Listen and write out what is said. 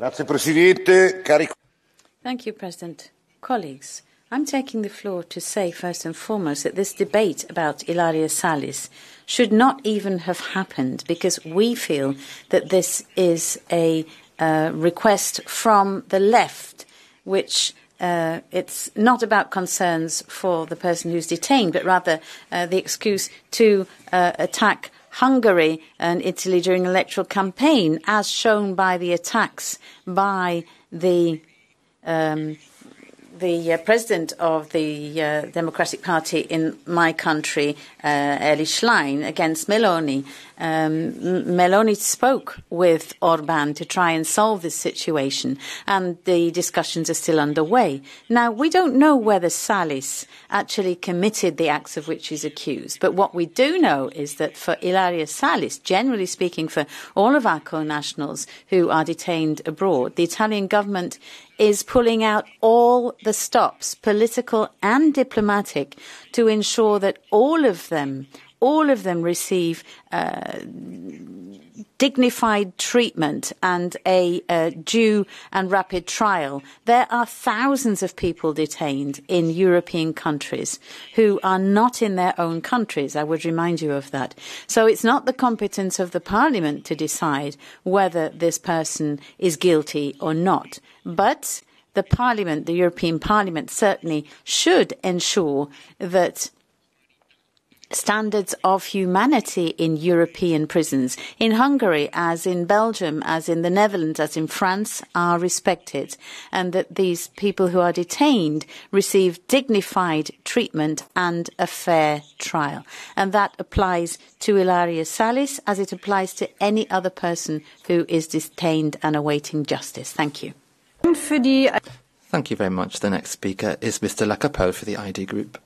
Thank you, President. Colleagues, I'm taking the floor to say first and foremost that this debate about Ilaria Salis should not even have happened, because we feel that this is a request from the left, which it's not about concerns for the person who's detained, but rather the excuse to attack Hungary and Italy during an electoral campaign, as shown by the attacks by the president of the Democratic Party in my country, Elly Schlein, against Meloni. Meloni spoke with Orbán to try and solve this situation, and the discussions are still underway. Now, we don't know whether Salis actually committed the acts of which he's accused, but what we do know is that for Ilaria Salis, generally speaking for all of our co-nationals who are detained abroad, the Italian government is pulling out all the stops, political and diplomatic, to ensure that all of them receive dignified treatment and a due and rapid trial. There are thousands of people detained in European countries who are not in their own countries. I would remind you of that. So it's not the competence of the Parliament to decide whether this person is guilty or not. But the Parliament, the European Parliament, certainly should ensure that standards of humanity in European prisons, in Hungary, as in Belgium, as in the Netherlands, as in France, are respected, and that these people who are detained receive dignified treatment and a fair trial. And that applies to Ilaria Salis as it applies to any other person who is detained and awaiting justice. Thank you. Thank you very much. The next speaker is Mr. Lacapelle for the ID Group.